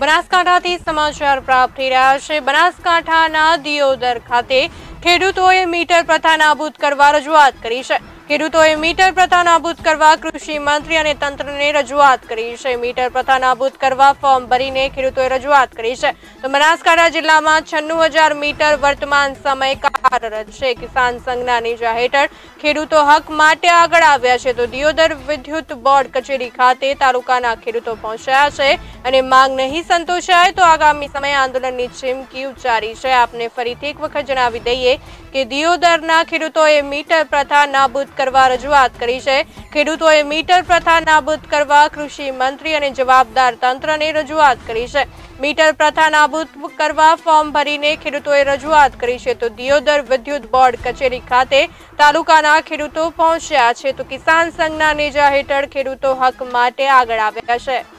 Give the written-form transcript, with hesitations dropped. બનાસકાંઠાથી સમાચાર પ્રાપ્ત થઈ રહ્યા છે। બનાસકાંઠાના દિયોદર ખાતે ખેડૂતોએ મીટર પ્રથા નાબૂદ કરવા રજૂઆત કરી છે। ખેડૂતોએ મીટર પ્રથા નાબૂદ કરવા કૃષિ મંત્રી અને તંત્રને રજૂઆત કરી છે। મીટર પ્રથા નાબૂદ કરવા ફોર્મ ભરીને ખેડૂતોએ રજૂઆત કરી છે। તો બનાસકાંઠા જિલ્લામાં 96000 મીટર વર્તમાન સમય કાર્યરત છે। કિસાન સંઘના નેજા હેઠળ ખેડૂતો હક માટે આગળ આવ્યા છે। તો દિયોદર વિદ્યુત બોર્ડ કચેરી ખાતે તાલુકાના ખેડૂતો પહોંચ્યા છે અને માંગ નહીં સંતોષાય તો આગામી સમયે આંદોલનની ચીમકી ઉચ્ચારી છે। આપને ફરીથી એક વખત જણાવી દઈએ કે દિયોદરના ખેડૂતોએ મીટર પ્રથા નાબૂદ કરવા રજૂઆત કરી છે। ખેડૂતોએ મીટર પ્રથા નાબૂદ કરવા કૃષિ મંત્રી અને જવાબદાર તંત્રને રજૂઆત કરી છે। મીટર પ્રથા નાબૂદ કરવા ફોર્મ ભરીને ખેડૂતોએ રજૂઆત કરી છે। તો દિયોદર વિદ્યુત બોર્ડ કચેરી ખાતે તાલુકાના ખેડૂતો પહોંચ્યા છે। તો કિસાન સંઘના નેજા હેઠળ ખેડૂતો હક માટે આગળ આવ્યા છે।